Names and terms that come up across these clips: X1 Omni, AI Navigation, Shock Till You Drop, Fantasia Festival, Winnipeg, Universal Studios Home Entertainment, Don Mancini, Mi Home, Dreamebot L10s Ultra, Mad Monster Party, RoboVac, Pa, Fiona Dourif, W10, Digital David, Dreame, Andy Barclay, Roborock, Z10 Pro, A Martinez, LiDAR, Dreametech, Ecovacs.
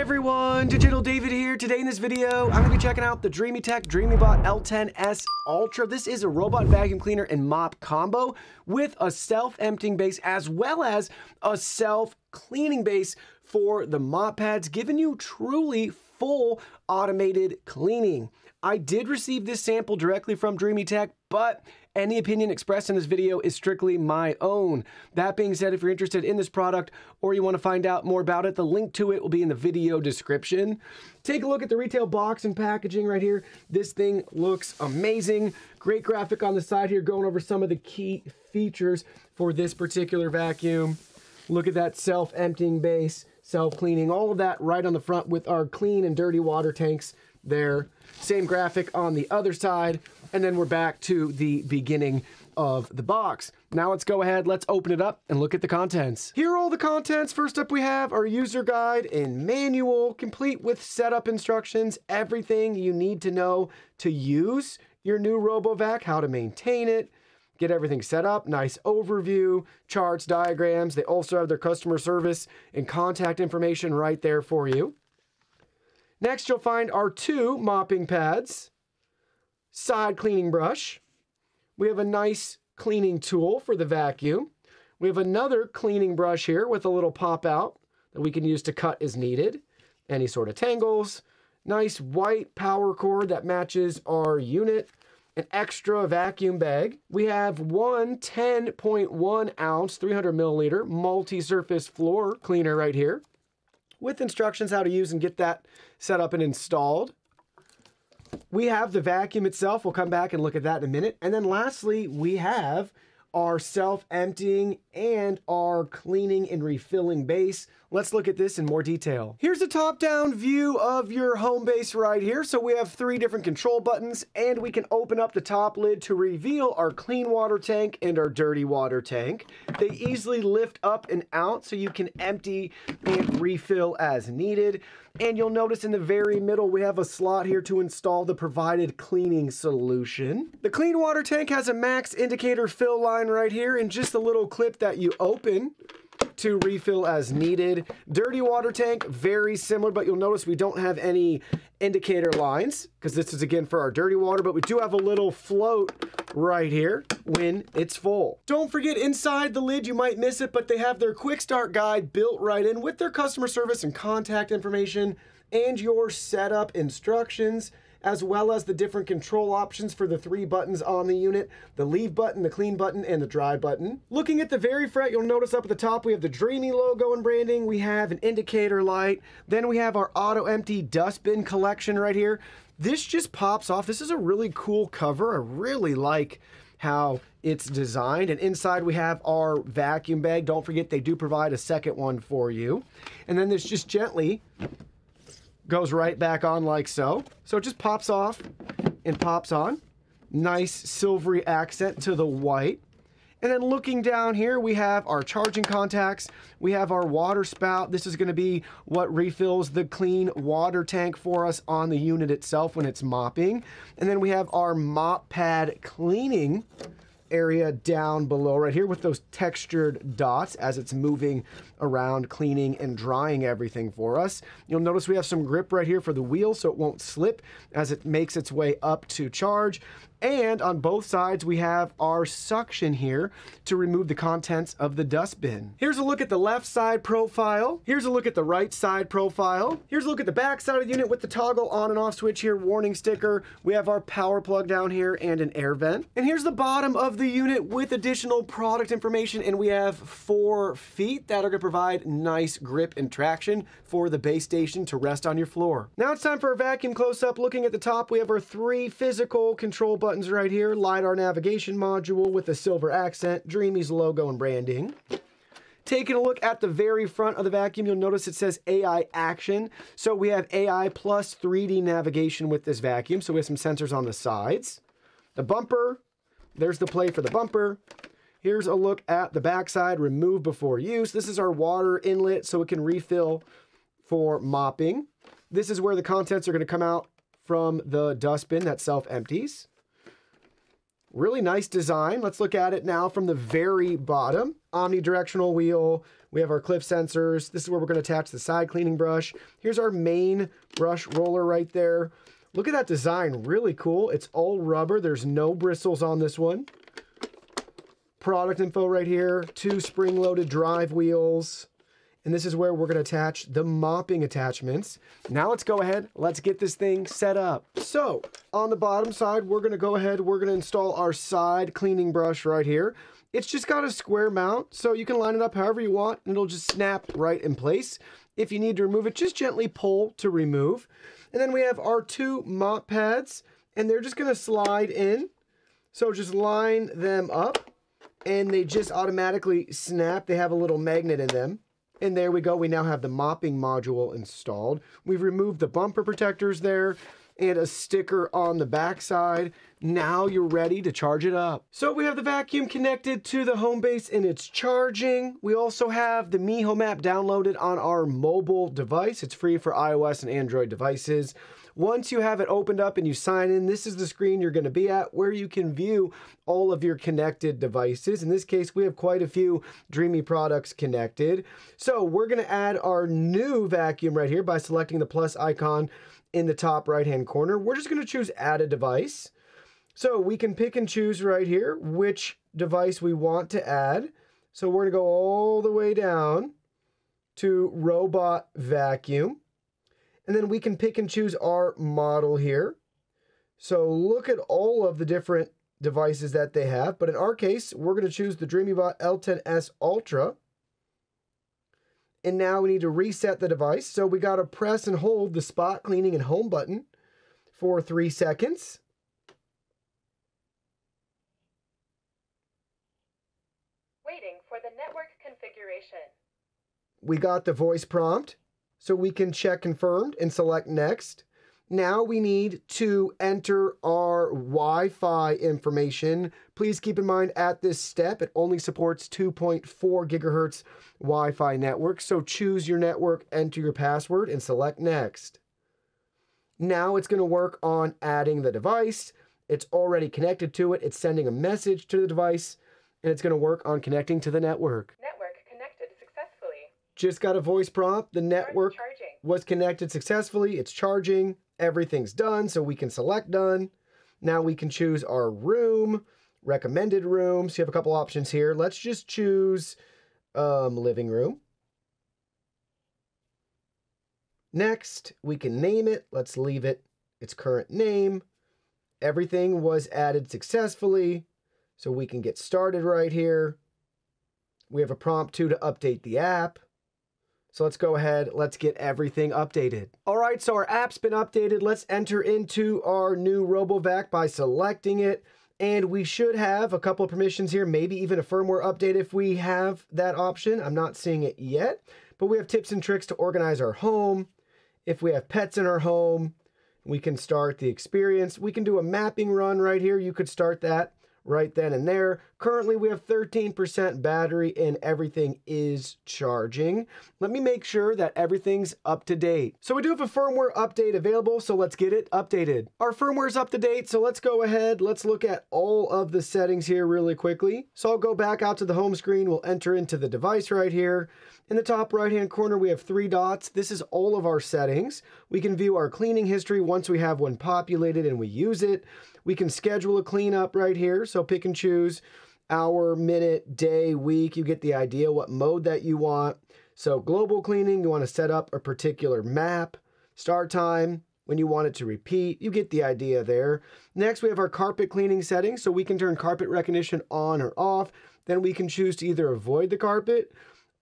Hey everyone, Digital David here. Today in this video, I'm gonna be checking out the Dreametech Dreamebot L10s Ultra. This is a robot vacuum cleaner and mop combo with a self-emptying base as well as a self-cleaning base for the mop pads, giving you truly full automated cleaning. I did receive this sample directly from Dreametech, but any opinion expressed in this video is strictly my own. That being said, if you're interested in this product or you want to find out more about it, the link to it will be in the video description. Take a look at the retail box and packaging right here. This thing looks amazing. Great graphic on the side here going over some of the key features for this particular vacuum. Look at that self-emptying base, self-cleaning, all of that right on the front with our clean and dirty water tanks there. Same graphic on the other side. And then we're back to the beginning of the box. Now let's go ahead, let's open it up and look at the contents. Here are all the contents. First up we have our user guide and manual, complete with setup instructions, everything you need to know to use your new RoboVac, how to maintain it, get everything set up, nice overview, charts, diagrams. They also have their customer service and contact information right there for you. Next, you'll find our two mopping pads, side cleaning brush. We have a nice cleaning tool for the vacuum. We have another cleaning brush here with a little pop out that we can use to cut as needed, any sort of tangles. Nice white power cord that matches our unit. An extra vacuum bag. We have one 10.1 ounce, 300 milliliter multi-surface floor cleaner right here, with instructions how to use and get that set up and installed. We have the vacuum itself. We'll come back and look at that in a minute. And then lastly, we have our self-emptying and our cleaning and refilling base. Let's look at this in more detail. Here's a top-down view of your home base right here. So we have three different control buttons, and we can open up the top lid to reveal our clean water tank and our dirty water tank. They easily lift up and out so you can empty and refill as needed. And you'll notice in the very middle, we have a slot here to install the provided cleaning solution. The clean water tank has a max indicator fill line right here and just a little clip that you open to refill as needed. Dirty water tank, very similar, but you'll notice we don't have any indicator lines because this is again for our dirty water, but we do have a little float right here when it's full. Don't forget, inside the lid, you might miss it, but they have their quick start guide built right in with their customer service and contact information and your setup instructions, as well as the different control options for the three buttons on the unit, the leave button, the clean button, and the dry button. Looking at the very front, you'll notice up at the top, we have the Dreamy logo and branding. We have an indicator light. Then we have our auto empty dustbin collection right here. This just pops off. This is a really cool cover. I really like how it's designed. And inside we have our vacuum bag. Don't forget, they do provide a second one for you. And then this just gently goes right back on like so. So it just pops off and pops on. Nice silvery accent to the white. And then looking down here, we have our charging contacts. We have our water spout. This is going to be what refills the clean water tank for us on the unit itself when it's mopping. And then we have our mop pad cleaning area down below right here with those textured dots as it's moving around, cleaning and drying everything for us. You'll notice we have some grip right here for the wheel so it won't slip as it makes its way up to charge. And on both sides, we have our suction here to remove the contents of the dustbin. Here's a look at the left side profile. Here's a look at the right side profile. Here's a look at the back side of the unit with the toggle on and off switch here, warning sticker. We have our power plug down here and an air vent. And here's the bottom of the unit with additional product information. And we have 4 feet that are going to provide nice grip and traction for the base station to rest on your floor. Now it's time for a vacuum close-up. Looking at the top, we have our three physical control buttons. Right here, LiDAR navigation module with a silver accent, Dreamy's logo and branding. Taking a look at the very front of the vacuum, you'll notice it says AI action. So we have AI plus 3D navigation with this vacuum. So we have some sensors on the sides. The bumper, there's the play for the bumper. Here's a look at the backside, remove before use. This is our water inlet so it can refill for mopping. This is where the contents are going to come out from the dustbin that self-empties. Really nice design. Let's look at it now from the very bottom. Omnidirectional wheel. We have our cliff sensors. This is where we're going to attach the side cleaning brush. Here's our main brush roller right there. Look at that design. Really cool. It's all rubber. There's no bristles on this one. Product info right here. 2 spring-loaded drive wheels. And this is where we're going to attach the mopping attachments. Now let's go ahead. Let's get this thing set up. So on the bottom side, we're going to go ahead. We're going to install our side cleaning brush right here. It's just got a square mount, so you can line it up however you want, and it'll just snap right in place. If you need to remove it, just gently pull to remove. And then we have our 2 mop pads, and they're just going to slide in. So just line them up, and they just automatically snap. They have a little magnet in them. And there we go. We now have the mopping module installed. We've removed the bumper protectors there and a sticker on the backside. Now you're ready to charge it up. So we have the vacuum connected to the home base and it's charging. We also have the Mi Home app downloaded on our mobile device. It's free for iOS and Android devices. Once you have it opened up and you sign in, this is the screen you're going to be at where you can view all of your connected devices. In this case, we have quite a few Dreamy products connected. So we're going to add our new vacuum right here by selecting the plus icon in the top right-hand corner. We're just going to choose add a device. So we can pick and choose right here which device we want to add. So we're going to go all the way down to robot vacuum. And then we can pick and choose our model here. So look at all of the different devices that they have. But in our case, we're going to choose the Dreamebot L10s Ultra. And now we need to reset the device. So we got to press and hold the spot cleaning and home button for 3 seconds. Waiting for the network configuration. We got the voice prompt. So we can check confirmed and select next. Now we need to enter our Wi-Fi information. Please keep in mind at this step, it only supports 2.4 gigahertz Wi-Fi network. So choose your network, enter your password, and select next. Now it's going to work on adding the device. It's already connected to it. It's sending a message to the device, and it's going to work on connecting to the network. Just got a voice prompt. The network was connected successfully. It's charging. Everything's done. So we can select done. Now we can choose our room, recommended room. So you have a couple options here. Let's just choose living room. Next, we can name it. Let's leave it its current name. Everything was added successfully. So we can get started right here. We have a prompt too to update the app. So let's go ahead, let's get everything updated. All right, so our app's been updated. Let's enter into our new RoboVac by selecting it. And we should have a couple of permissions here, maybe even a firmware update if we have that option. I'm not seeing it yet, but we have tips and tricks to organize our home. If we have pets in our home, we can start the experience. We can do a mapping run right here. You could start that right then and there. Currently we have 13% battery and everything is charging. Let me make sure that everything's up to date. So we do have a firmware update available, so let's get it updated. Our firmware is up to date, so let's go ahead. Let's look at all of the settings here really quickly. So I'll go back out to the home screen. We'll enter into the device right here. In the top right-hand corner, we have 3 dots. This is all of our settings. We can view our cleaning history once we have one populated and we use it. We can schedule a cleanup right here. So pick and choose hour, minute, day, week. You get the idea what mode that you want. So global cleaning, you want to set up a particular map. Start time, when you want it to repeat. You get the idea there. Next, we have our carpet cleaning settings. So we can turn carpet recognition on or off. Then we can choose to either avoid the carpet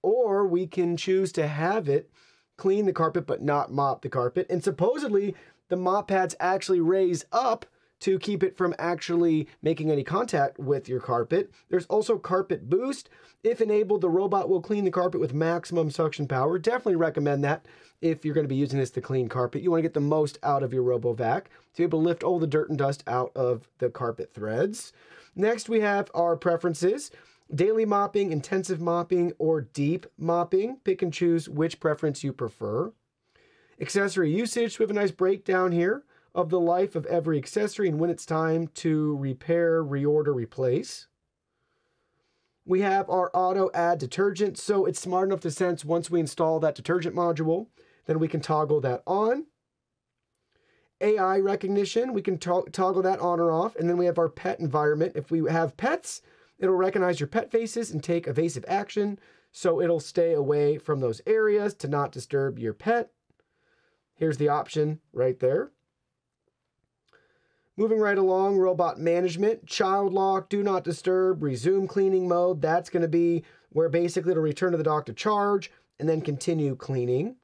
or we can choose to have it clean the carpet but not mop the carpet. And supposedly the mop pads actually raise up to keep it from actually making any contact with your carpet. There's also carpet boost. If enabled, the robot will clean the carpet with maximum suction power. Definitely recommend that if you're going to be using this to clean carpet. You want to get the most out of your RoboVac to be able to lift all the dirt and dust out of the carpet threads. Next, we have our preferences. Daily mopping, intensive mopping, or deep mopping. Pick and choose which preference you prefer. Accessory usage. We have a nice breakdown here of the life of every accessory and when it's time to repair, reorder, replace. We have our auto add detergent, so it's smart enough to sense once we install that detergent module, then we can toggle that on. AI recognition, we can toggle that on or off, and then we have our pet environment. If we have pets, it'll recognize your pet faces and take evasive action, so it'll stay away from those areas to not disturb your pet. Here's the option right there. Moving right along, robot management, child lock, do not disturb, resume cleaning mode. That's going to be where basically it'll return to the dock to charge and then continue cleaning.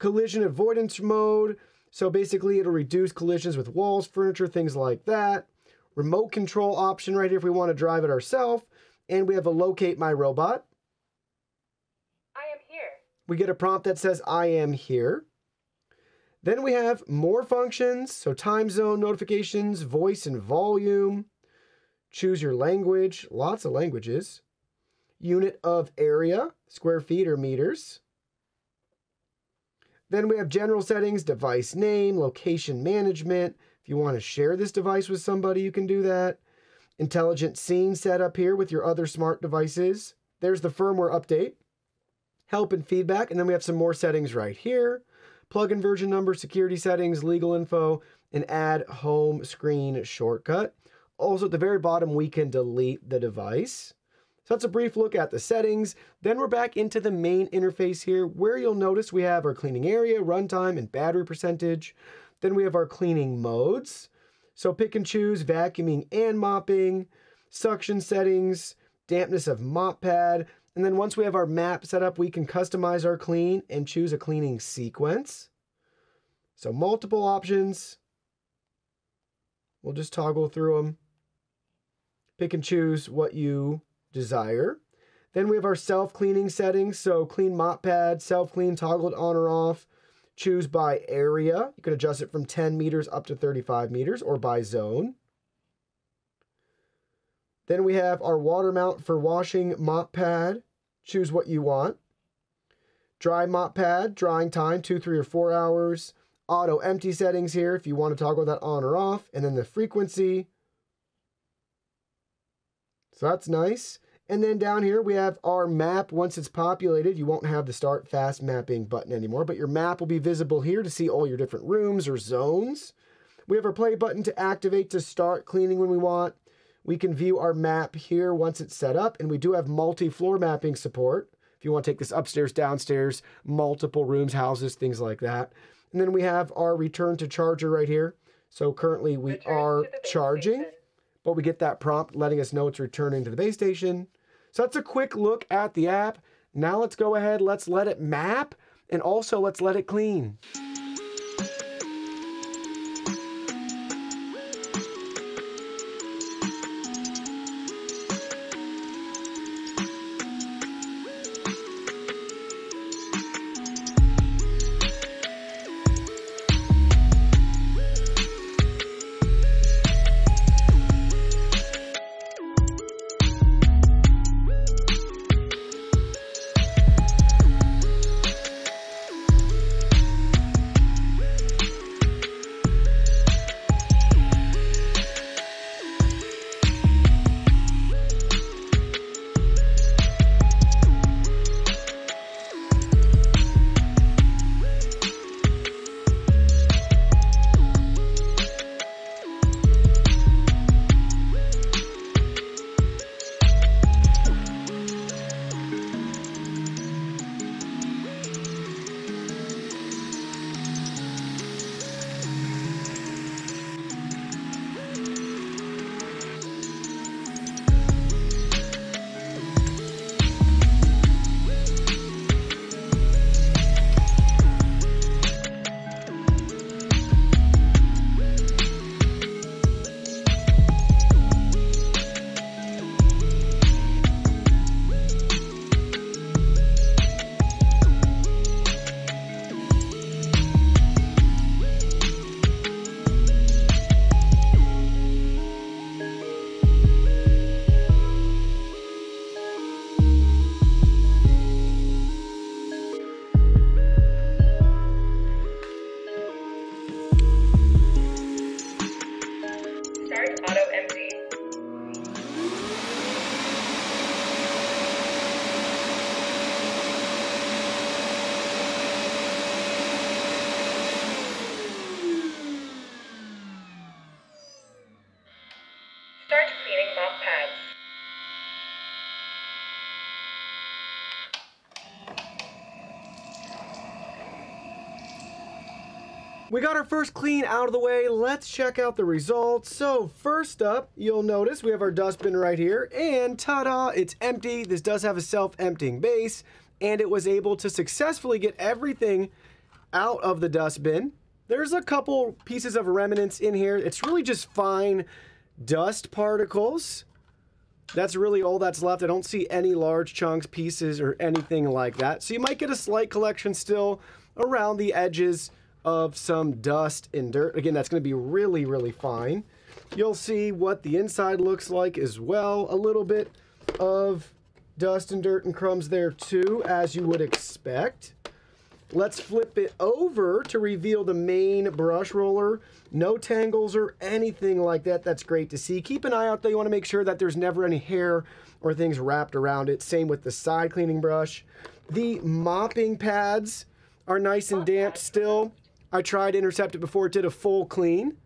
Collision avoidance mode, so basically it'll reduce collisions with walls, furniture, things like that. Remote control option right here if we want to drive it ourselves. And we have a locate my robot. I am here. We get a prompt that says I am here. Then we have more functions. So time zone, notifications, voice and volume. Choose your language. Lots of languages. Unit of area, square feet or meters. Then we have general settings, device name, location management. If you want to share this device with somebody, you can do that. Intelligent scene setup here with your other smart devices. There's the firmware update, help and feedback. And then we have some more settings right here. Plug-in version number, security settings, legal info, and add home screen shortcut. Also at the very bottom, we can delete the device. So that's a brief look at the settings. Then we're back into the main interface here, where you'll notice we have our cleaning area, runtime, and battery percentage. Then we have our cleaning modes. So pick and choose vacuuming and mopping, suction settings, dampness of mop pad. And then once we have our map set up, we can customize our clean and choose a cleaning sequence. So multiple options. We'll just toggle through them. Pick and choose what you desire. Then we have our self-cleaning settings. So clean mop pad, self-clean, toggled on or off. Choose by area. You can adjust it from 10 meters up to 35 meters or by zone. Then we have our water mount for washing mop pad. Choose what you want. Dry mop pad, drying time, 2, 3, or 4 hours. Auto empty settings here if you want to toggle that on or off. And then the frequency. So that's nice. And then down here we have our map. Once it's populated, you won't have the start fast mapping button anymore, but your map will be visible here to see all your different rooms or zones. We have our play button to activate to start cleaning when we want. We can view our map here once it's set up, and we do have multi-floor mapping support. If you want to take this upstairs, downstairs, multiple rooms, houses, things like that. And then we have our return to charger right here. So currently we are charging. But we get that prompt letting us know it's returning to the base station. So that's a quick look at the app. Now let's go ahead, let's let it map, and also let's let it clean. We got our first clean out of the way. Let's check out the results. So first up, you'll notice we have our dustbin right here, and ta-da, it's empty. This does have a self-emptying base, and it was able to successfully get everything out of the dustbin. There's a couple pieces of remnants in here. It's really just fine dust particles. That's really all that's left. I don't see any large chunks, pieces, or anything like that. So you might get a slight collection still around the edges of some dust and dirt. Again, that's going to be really, really fine. You'll see what the inside looks like as well. A little bit of dust and dirt and crumbs there too, as you would expect. Let's flip it over to reveal the main brush roller. No tangles or anything like that. That's great to see. Keep an eye out though. You want to make sure that there's never any hair or things wrapped around it. Same with the side cleaning brush. The mopping pads are nice and damp still. I tried to intercept it before it did a full clean,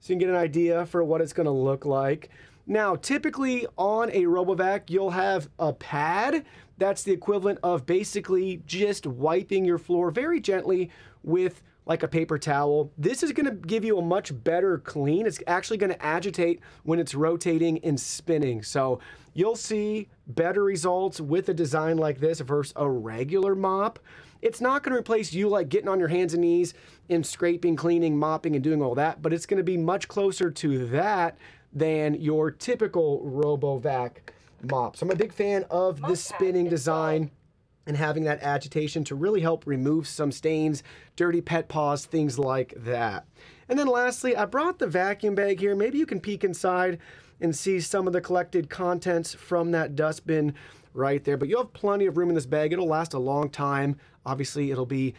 so you can get an idea for what it's going to look like. Now, typically on a RoboVac, you'll have a pad. That's the equivalent of basically just wiping your floor very gently with like a paper towel. This is gonna give you a much better clean. It's actually gonna agitate when it's rotating and spinning. So you'll see better results with a design like this versus a regular mop. It's not gonna replace you like getting on your hands and knees and scraping, cleaning, mopping, and doing all that, but it's gonna be much closer to that than your typical RoboVac mop. So I'm a big fan of this spinning design and having that agitation to really help remove some stains, dirty pet paws, things like that. And then lastly, I brought the vacuum bag here. Maybe you can peek inside and see some of the collected contents from that dustbin right there, but you'll have plenty of room in this bag. It'll last a long time. Obviously, it'll be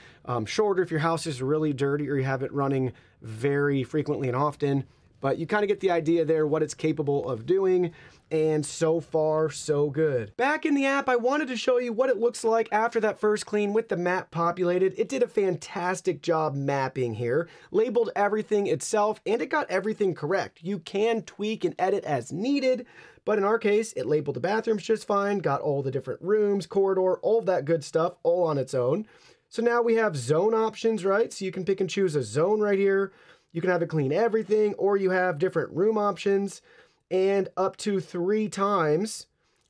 shorter if your house is really dirty or you have it running very frequently and often. But you kind of get the idea there, what it's capable of doing, and so far, so good. Back in the app, I wanted to show you what it looks like after that first clean with the map populated. It did a fantastic job mapping here, labeled everything itself, and it got everything correct. You can tweak and edit as needed, but in our case, it labeled the bathrooms just fine, got all the different rooms, corridor, all of that good stuff, all on its own. So now we have zone options, right? So you can pick and choose a zone right here. You can have it clean everything, or you have different room options and up to 3 times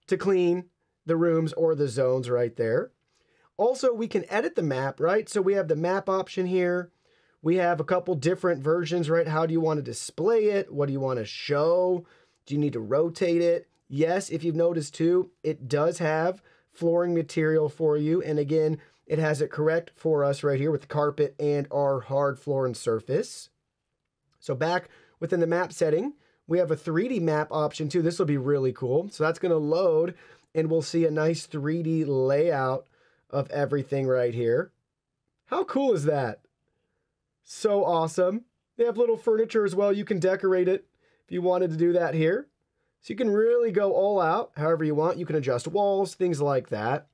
to clean the rooms or the zones right there. Also, we can edit the map, right? So we have the map option here. We have a couple different versions, right? How do you want to display it? What do you want to show? Do you need to rotate it? Yes, if you've noticed too, it does have flooring material for you. And again, it has it correct for us right here with the carpet and our hard floor and surface. So back within the map setting, we have a 3D map option too. This will be really cool. So that's going to load and we'll see a nice 3D layout of everything right here. How cool is that? So awesome. They have little furniture as well. You can decorate it if you wanted to do that here. So you can really go all out however you want. You can adjust walls, things like that.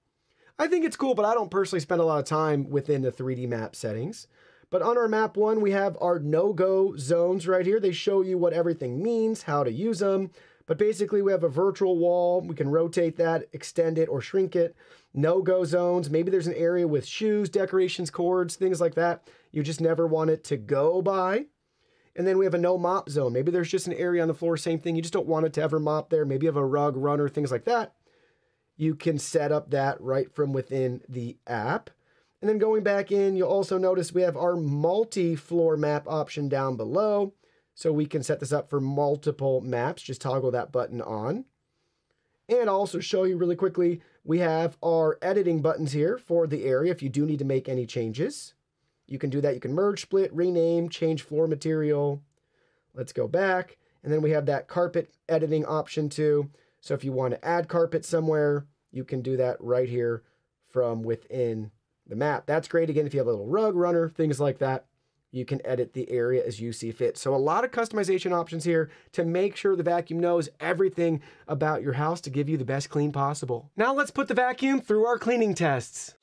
I think it's cool, but I don't personally spend a lot of time within the 3D map settings. But on our map one, we have our no-go zones right here. They show you what everything means, how to use them. But basically, we have a virtual wall. We can rotate that, extend it, or shrink it. No-go zones. Maybe there's an area with shoes, decorations, cords, things like that. You just never want it to go by. And then we have a no-mop zone. Maybe there's just an area on the floor, same thing. You just don't want it to ever mop there. Maybe you have a rug, runner, things like that. You can set up that right from within the app. And then going back in, you'll also notice we have our multi-floor map option down below. So we can set this up for multiple maps. Just toggle that button on. And I'll also show you really quickly, we have our editing buttons here for the area. If you do need to make any changes, you can do that. You can merge, split, rename, change floor material. Let's go back. And then we have that carpet editing option too. So if you want to add carpet somewhere, you can do that right here from within the map. That's great. Again, if you have a little rug runner, things like that, you can edit the area as you see fit. So a lot of customization options here to make sure the vacuum knows everything about your house to give you the best clean possible. Now let's put the vacuum through our cleaning tests.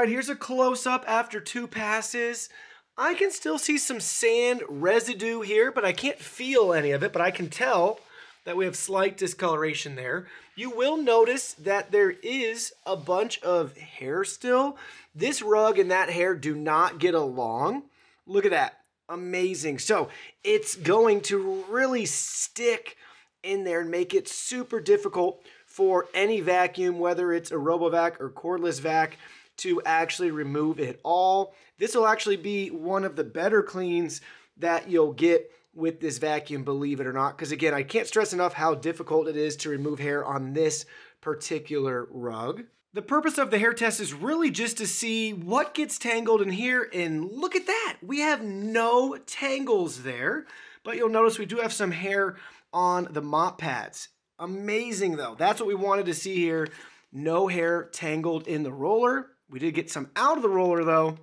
right, here's a close-up after two passes. I can still see some sand residue here, but I can't feel any of it, but I can tell that we have slight discoloration there. You will notice that there is a bunch of hair still. This rug and that hair do not get along. Look at that. Amazing. So it's going to really stick in there and make it super difficult for any vacuum, whether it's a RoboVac or cordless vac, to actually remove it all. This will actually be one of the better cleans that you'll get with this vacuum, believe it or not, because again, I can't stress enough how difficult it is to remove hair on this particular rug. The purpose of the hair test is really just to see what gets tangled in here, and look at that, we have no tangles there, but you'll notice we do have some hair on the mop pads. Amazing though, that's what we wanted to see here. No hair tangled in the roller. We did get some out of the roller though,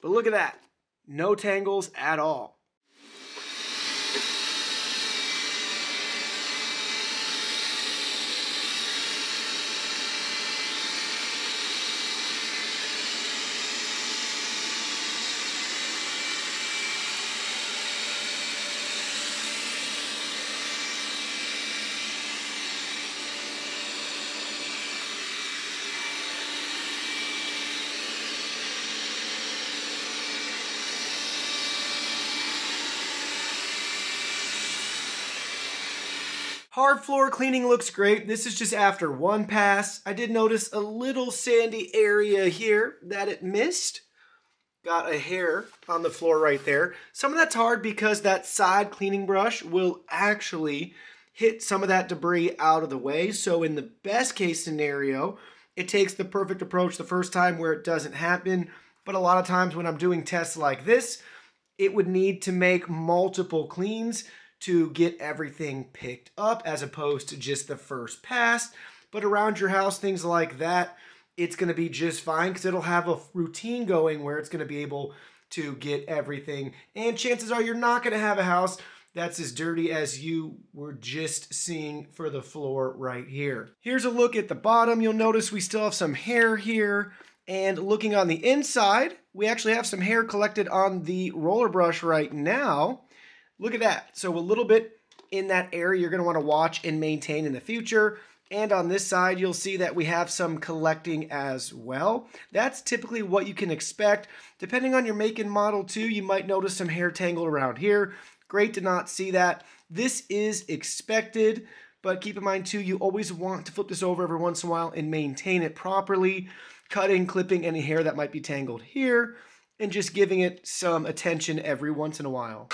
but look at that, no tangles at all. Hard floor cleaning looks great. This is just after one pass. I did notice a little sandy area here that it missed. Got a hair on the floor right there. Some of that's hard because that side cleaning brush will actually hit some of that debris out of the way. So in the best case scenario, it takes the perfect approach the first time where it doesn't happen. But a lot of times when I'm doing tests like this, it would need to make multiple cleans to get everything picked up as opposed to just the first pass. But around your house, things like that, it's gonna be just fine because it'll have a routine going where it's gonna be able to get everything. And chances are you're not gonna have a house that's as dirty as you were just seeing for the floor right here. Here's a look at the bottom. You'll notice we still have some hair here. And looking on the inside, we actually have some hair collected on the roller brush right now. Look at that. So a little bit in that area you're going to want to watch and maintain in the future. And on this side, you'll see that we have some collecting as well. That's typically what you can expect. Depending on your make and model too, you might notice some hair tangle around here. Great to not see that. This is expected, but keep in mind too, you always want to flip this over every once in a while and maintain it properly, cutting, clipping any hair that might be tangled here, and just giving it some attention every once in a while.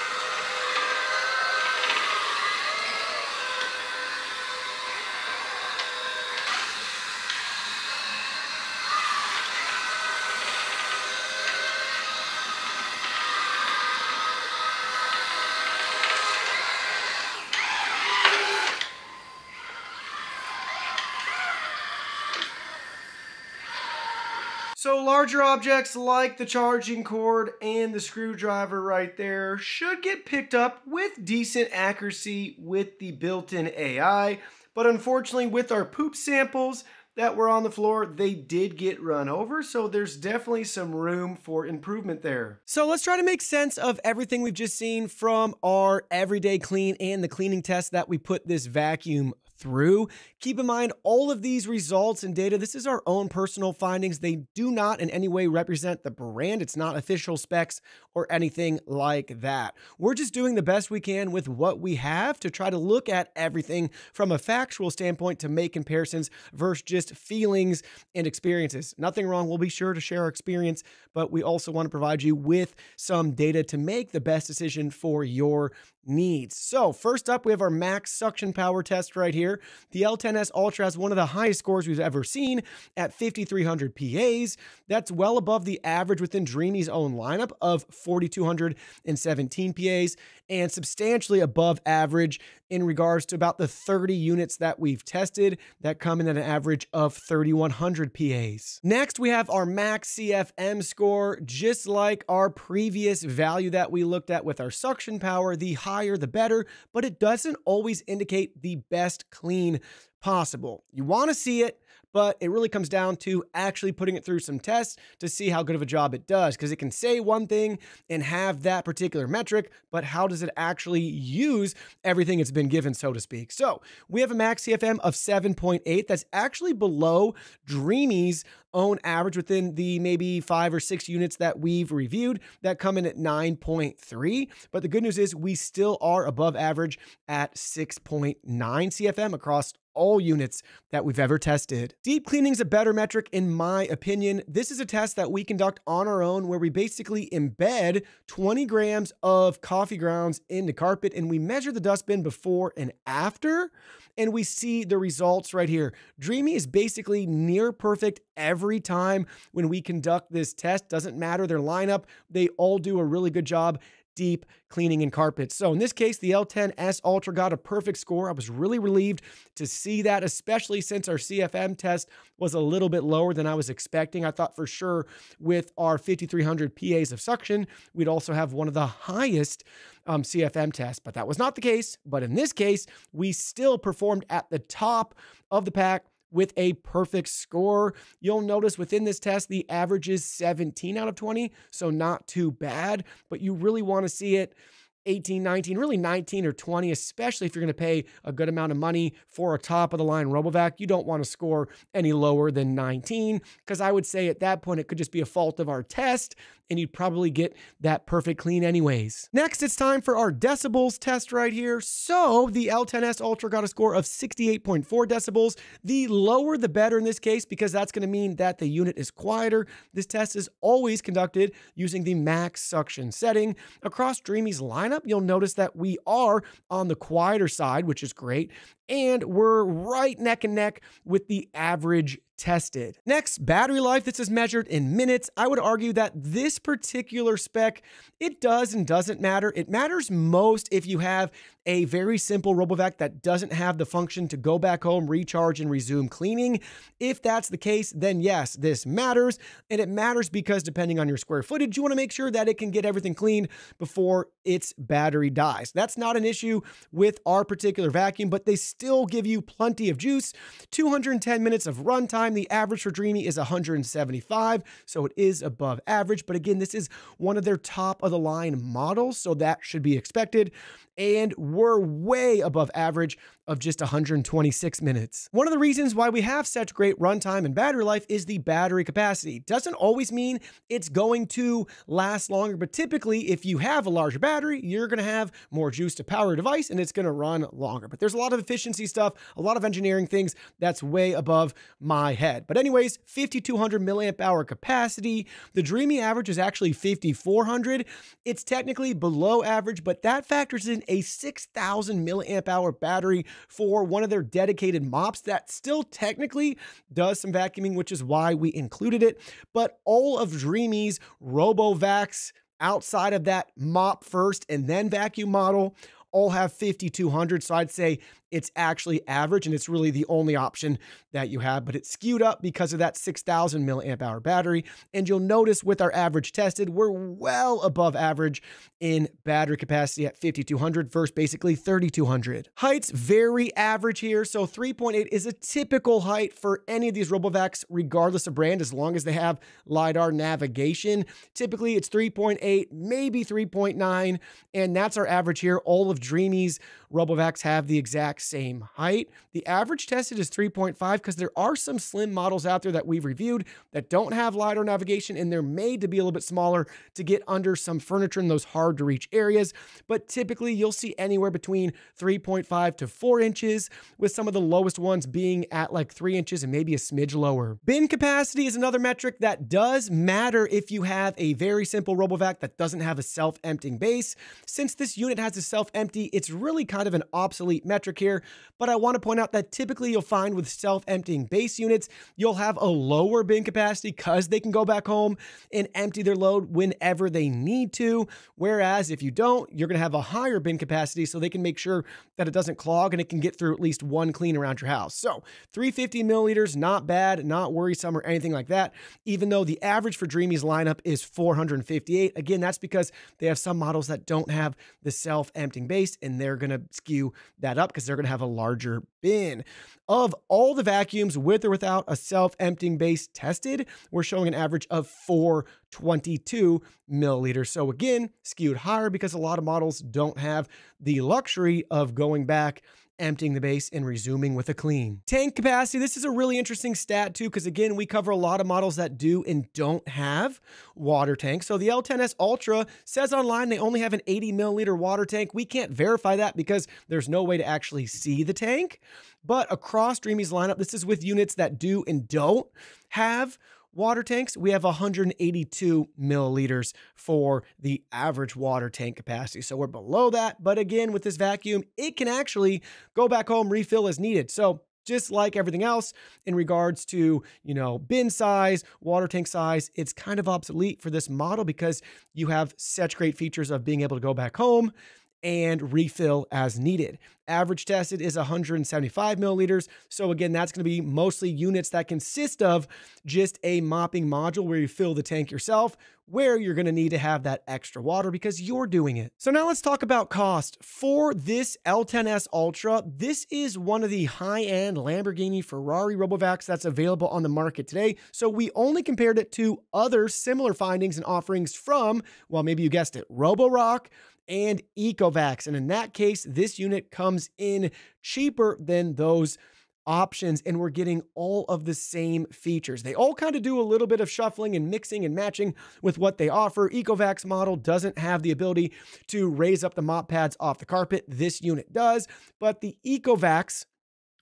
So larger objects like the charging cord and the screwdriver right there should get picked up with decent accuracy with the built-in AI. But unfortunately, with our poop samples that were on the floor, they did get run over. So there's definitely some room for improvement there. So let's try to make sense of everything we've just seen from our everyday clean and the cleaning test that we put this vacuum through. Keep in mind, all of these results and data, this is our own personal findings. They do not in any way represent the brand. It's not official specs or anything like that. We're just doing the best we can with what we have to try to look at everything from a factual standpoint to make comparisons versus just feelings and experiences. Nothing wrong. We'll be sure to share our experience, but we also want to provide you with some data to make the best decision for your needs. So first up, we have our max suction power test right here. The L10s Ultra has one of the highest scores we've ever seen at 5,300 PAs. That's well above the average within Dreamy's own lineup of 4,217 PAs and substantially above average in regards to about the 30 units that we've tested that come in at an average of 3,100 PAs. Next, we have our max CFM score. Just like our previous value that we looked at with our suction power, the higher the better, but it doesn't always indicate the best clean possible. You want to see it, but it really comes down to actually putting it through some tests to see how good of a job it does, because it can say one thing and have that particular metric, but how does it actually use everything it's been given, so to speak? So we have a max CFM of 7.8. That's actually below Dreamy's own average within the maybe 5 or 6 units that we've reviewed that come in at 9.3. But the good news is we still are above average at 6.9 CFM across all units that we've ever tested. Deep cleaning is a better metric in my opinion. This is a test that we conduct on our own where we basically embed 20 grams of coffee grounds into carpet and we measure the dustbin before and after, and we see the results right here. Dreamy is basically near perfect every time when we conduct this test. Doesn't matter their lineup, they all do a really good job deep cleaning and carpets. So in this case, the L10s Ultra got a perfect score. I was really relieved to see that, especially since our CFM test was a little bit lower than I was expecting. I thought for sure with our 5,300 PAs of suction, we'd also have one of the highest CFM tests, but that was not the case. But in this case, we still performed at the top of the pack with a perfect score. You'll notice within this test, the average is 17 out of 20, so not too bad, but you really wanna see it 18, 19, really 19 or 20, especially if you're gonna pay a good amount of money for a top of the line RoboVac. You don't wanna score any lower than 19, because I would say at that point, it could just be a fault of our test and you'd probably get that perfect clean anyways. Next, it's time for our decibels test right here. So the L10s Ultra got a score of 68.4 decibels. The lower, the better in this case, because that's gonna mean that the unit is quieter. This test is always conducted using the max suction setting. Across Dreamy's lineup, you'll notice that we are on the quieter side, which is great. And we're right neck and neck with the average tested. Next, battery life. This is measured in minutes. I would argue that this particular spec, it does and doesn't matter. It matters most if you have a very simple RoboVac that doesn't have the function to go back home, recharge, and resume cleaning. If that's the case, then yes, this matters. And it matters because depending on your square footage, you want to make sure that it can get everything cleaned before its battery dies. That's not an issue with our particular vacuum, but they still give you plenty of juice. 210 minutes of runtime. The average for Dreamy is 175, so it is above average. But again, this is one of their top of the line models, so that should be expected. And we're way above average of just 126 minutes. One of the reasons why we have such great runtime and battery life is the battery capacity. Doesn't always mean it's going to last longer, but typically if you have a larger battery, you're gonna have more juice to power your device and it's gonna run longer. But there's a lot of efficiency stuff, a lot of engineering things that's way above my head. But anyways, 5,200 milliamp hour capacity. The Dreamy average is actually 5,400. It's technically below average, but that factors in a 6,000 milliamp hour battery for one of their dedicated mops that still technically does some vacuuming, which is why we included it. But all of Dreamy's RoboVacs outside of that mop first and then vacuum model all have 5,200. So I'd say it's actually average and it's really the only option that you have, but it's skewed up because of that 6,000 milliamp hour battery. And you'll notice with our average tested, we're well above average in battery capacity at 5,200 versus basically 3,200. Heights, very average here. So 3.8 is a typical height for any of these RoboVacs, regardless of brand, as long as they have LiDAR navigation. Typically it's 3.8, maybe 3.9. And that's our average here. All of Dreamy's RoboVacs have the exact same height. The average tested is 3.5 because there are some slim models out there that we've reviewed that don't have LiDAR navigation and they're made to be a little bit smaller to get under some furniture in those hard to reach areas. But typically you'll see anywhere between 3.5 to 4 inches with some of the lowest ones being at like 3 inches and maybe a smidge lower. Bin capacity is another metric that does matter if you have a very simple RoboVac that doesn't have a self-emptying base. Since this unit has a self-empty, it's really kind of an obsolete metric here, but I want to point out that typically you'll find with self-emptying base units, you'll have a lower bin capacity because they can go back home and empty their load whenever they need to. Whereas if you don't, you're going to have a higher bin capacity so they can make sure that it doesn't clog and it can get through at least one clean around your house. So 350 milliliters, not bad, not worrisome or anything like that, even though the average for Dreamy's lineup is 458. Again, that's because they have some models that don't have the self-emptying base and they're going to skew that up because they're going going to have a larger bin. Of all the vacuums with or without a self-emptying base tested, we're showing an average of 422 milliliters. So again, skewed higher because a lot of models don't have the luxury of going back, emptying the base and resuming with a clean. Tank capacity, this is a really interesting stat too, because again, we cover a lot of models that do and don't have water tanks. So the L10s Ultra says online they only have an 80 milliliter water tank. We can't verify that because there's no way to actually see the tank. But across Dreamy's lineup, this is with units that do and don't have water tanks, we have 182 milliliters for the average water tank capacity. So we're below that. But again, with this vacuum, it can actually go back home, refill as needed. So just like everything else in regards to, you know, bin size, water tank size, it's kind of obsolete for this model because you have such great features of being able to go back home and refill as needed. Average tested is 175 milliliters. So again, that's gonna be mostly units that consist of just a mopping module where you fill the tank yourself, where you're gonna need to have that extra water because you're doing it. So now let's talk about cost. For this L10s Ultra, this is one of the high-end Lamborghini, Ferrari, RoboVacs that's available on the market today. So we only compared it to other similar findings and offerings from, well, maybe you guessed it, Roborock and Ecovacs. And in that case, this unit comes in cheaper than those options, and we're getting all of the same features. They all kind of do a little bit of shuffling and mixing and matching with what they offer. Ecovac's model doesn't have the ability to raise up the mop pads off the carpet. This unit does, but the Ecovacs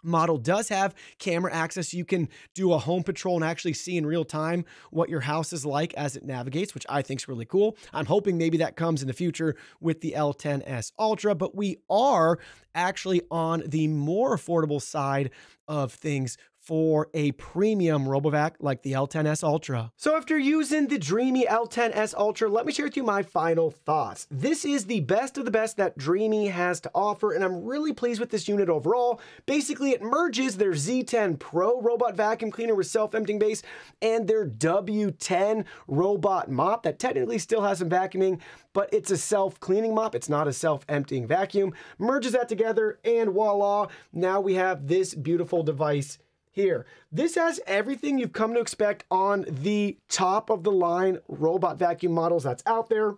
model does have camera access. You can do a home patrol and actually see in real time what your house is like as it navigates, which I think is really cool. I'm hoping maybe that comes in the future with the L10s Ultra, but we are actually on the more affordable side of things for a premium RoboVac like the L10s Ultra. So after using the Dreamy L10s Ultra, let me share with you my final thoughts. This is the best of the best that Dreamy has to offer, and I'm really pleased with this unit overall. Basically, it merges their Z10 Pro robot vacuum cleaner with self-emptying base and their W10 robot mop that technically still has some vacuuming, but it's a self-cleaning mop. It's not a self-emptying vacuum. Merges that together, and voila, now we have this beautiful device here. This has everything you've come to expect on the top of the line robot vacuum models that's out there.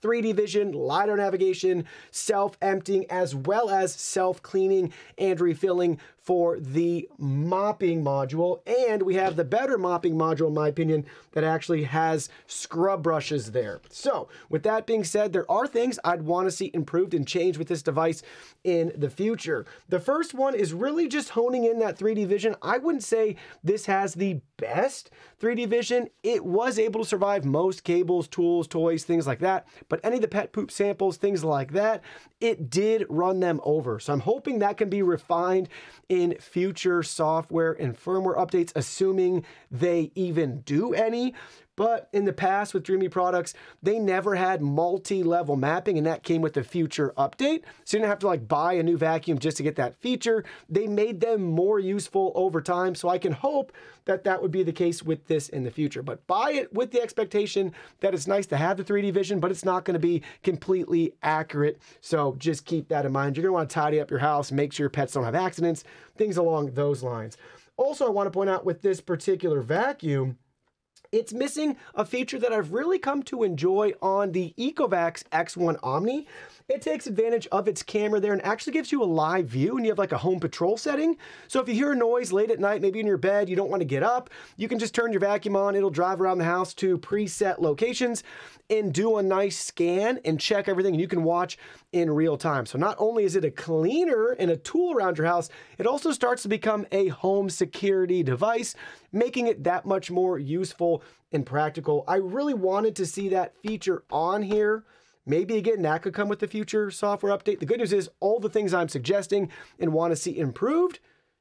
3D vision, LiDAR navigation, self-emptying, as well as self-cleaning and refilling for the mopping module. And we have the better mopping module, in my opinion, that actually has scrub brushes there. So with that being said, there are things I'd want to see improved and changed with this device in the future. The first one is really just honing in that 3D vision. I wouldn't say this has the best 3D vision. It was able to survive most cables, tools, toys, things like that. But any of the pet poop samples, things like that, it did run them over. So I'm hoping that can be refined in future software and firmware updates, assuming they even do any. But in the past with Dreamy products, they never had multi-level mapping, and that came with the future update. So you didn't have to like buy a new vacuum just to get that feature. They made them more useful over time. So I can hope that that would be the case with this in the future, but buy it with the expectation that it's nice to have the 3D vision, but it's not going to be completely accurate. So just keep that in mind. You're going to want to tidy up your house, make sure your pets don't have accidents, things along those lines. Also, I want to point out with this particular vacuum, it's missing a feature that I've really come to enjoy on the Ecovacs X1 Omni. It takes advantage of its camera there and actually gives you a live view, and you have like a home patrol setting. So if you hear a noise late at night, maybe in your bed, you don't want to get up, you can just turn your vacuum on. It'll drive around the house to preset locations and do a nice scan and check everything, and you can watch in real time. So not only is it a cleaner and a tool around your house, it also starts to become a home security device, making it that much more useful and practical. I really wanted to see that feature on here. Maybe again, that could come with the future software update. The good news is all the things I'm suggesting and want to see improved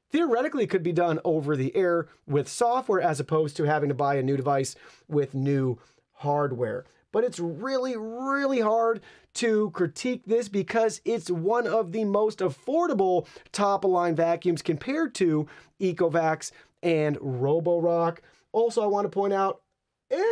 theoretically could be done over the air with software, as opposed to having to buy a new device with new hardware. But it's really, really hard to critique this because it's one of the most affordable top-of-line vacuums compared to Ecovacs and Roborock. Also, I want to point out,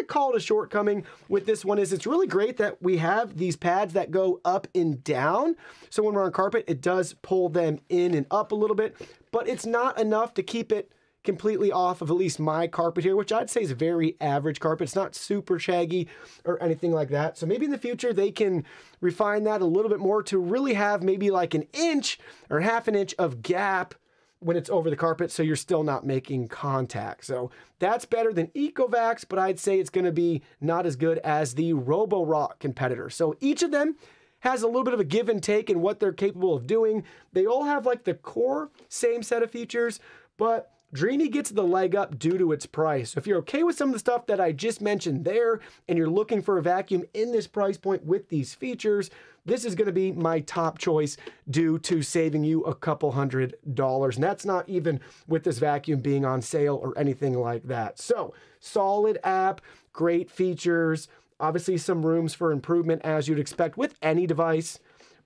call it a shortcoming with this one is it's really great that we have these pads that go up and down. So when we're on carpet, it does pull them in and up a little bit, but it's not enough to keep it completely off of at least my carpet here, which I'd say is very average carpet. It's not super shaggy or anything like that. So maybe in the future they can refine that a little bit more to really have maybe like an inch or half an inch of gap when it's over the carpet, so you're still not making contact. So that's better than Ecovacs, but I'd say it's gonna be not as good as the Roborock competitor. So each of them has a little bit of a give and take in what they're capable of doing. They all have like the core same set of features, but Dreamy gets the leg up due to its price. So if you're okay with some of the stuff that I just mentioned there, and you're looking for a vacuum in this price point with these features, this is gonna be my top choice due to saving you a couple $100s. And that's not even with this vacuum being on sale or anything like that. So solid app, great features, obviously some rooms for improvement as you'd expect with any device,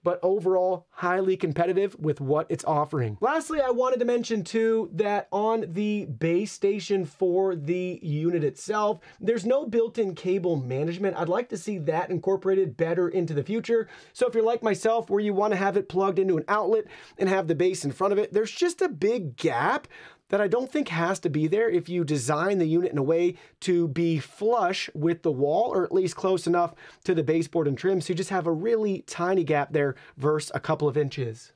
but overall highly competitive with what it's offering. Lastly, I wanted to mention too that on the base station for the unit itself, there's no built-in cable management. I'd like to see that incorporated better into the future. So if you're like myself, where you wanna have it plugged into an outlet and have the base in front of it, there's just a big gap that I don't think has to be there if you design the unit in a way to be flush with the wall, or at least close enough to the baseboard and trim, so you just have a really tiny gap there versus a couple of inches.